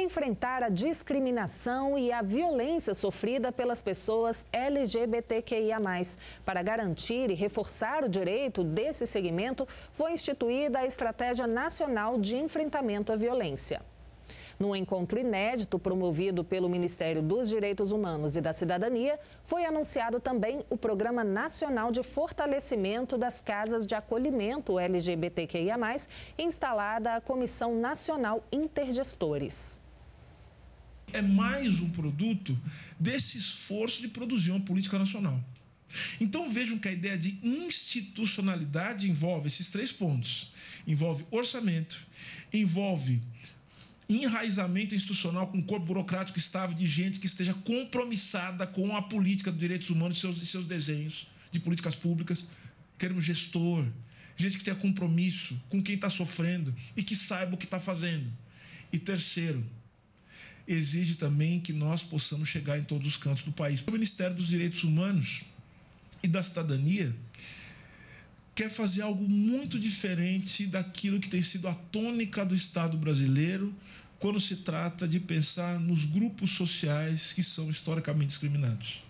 enfrentar a discriminação e a violência sofrida pelas pessoas LGBTQIA+. Para garantir e reforçar o direito desse segmento, foi instituída a Estratégia Nacional de Enfrentamento à Violência. Num encontro inédito promovido pelo Ministério dos Direitos Humanos e da Cidadania, foi anunciado também o Programa Nacional de Fortalecimento das Casas de Acolhimento LGBTQIA+, instalada a Comissão Nacional Intergestores. É mais um produto desse esforço de produzir uma política nacional. Então vejam que a ideia de institucionalidade envolve esses três pontos. Envolve orçamento, envolve enraizamento institucional com um corpo burocrático estável de gente que esteja compromissada com a política dos direitos humanos e seus desenhos de políticas públicas. Queremos gestor, gente que tenha compromisso com quem está sofrendo e que saiba o que está fazendo. E terceiro, exige também que nós possamos chegar em todos os cantos do país. O Ministério dos Direitos Humanos e da Cidadania quer fazer algo muito diferente daquilo que tem sido a tônica do Estado brasileiro quando se trata de pensar nos grupos sociais que são historicamente discriminados.